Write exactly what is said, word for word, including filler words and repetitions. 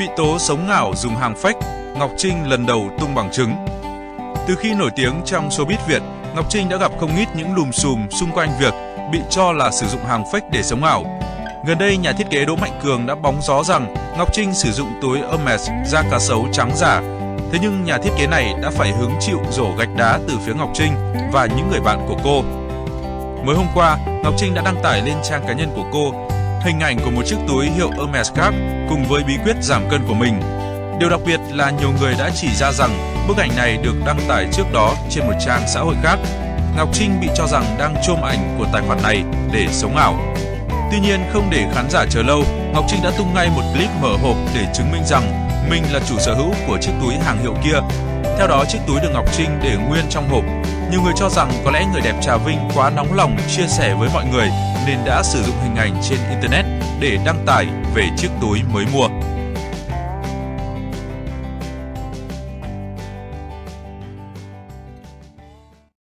Bị tố sống ảo dùng hàng fake, Ngọc Trinh lần đầu tung bằng chứng. Từ khi nổi tiếng trong showbiz Việt, Ngọc Trinh đã gặp không ít những lùm xùm xung quanh việc bị cho là sử dụng hàng fake để sống ảo. Gần đây, nhà thiết kế Đỗ Mạnh Cường đã bóng gió rằng Ngọc Trinh sử dụng túi Hermes da cá sấu trắng giả. Thế nhưng nhà thiết kế này đã phải hứng chịu rổ gạch đá từ phía Ngọc Trinh và những người bạn của cô. Mới hôm qua, Ngọc Trinh đã đăng tải lên trang cá nhân của cô hình ảnh của một chiếc túi hiệu Hermes khác cùng với bí quyết giảm cân của mình. Điều đặc biệt là nhiều người đã chỉ ra rằng bức ảnh này được đăng tải trước đó trên một trang xã hội khác. Ngọc Trinh bị cho rằng đang chôm ảnh của tài khoản này để sống ảo. Tuy nhiên, không để khán giả chờ lâu, Ngọc Trinh đã tung ngay một clip mở hộp để chứng minh rằng mình là chủ sở hữu của chiếc túi hàng hiệu kia. Theo đó, chiếc túi được Ngọc Trinh để nguyên trong hộp. Nhiều người cho rằng có lẽ người đẹp Trà Vinh quá nóng lòng chia sẻ với mọi người nên đã sử dụng hình ảnh trên Internet để đăng tải về chiếc túi mới mua.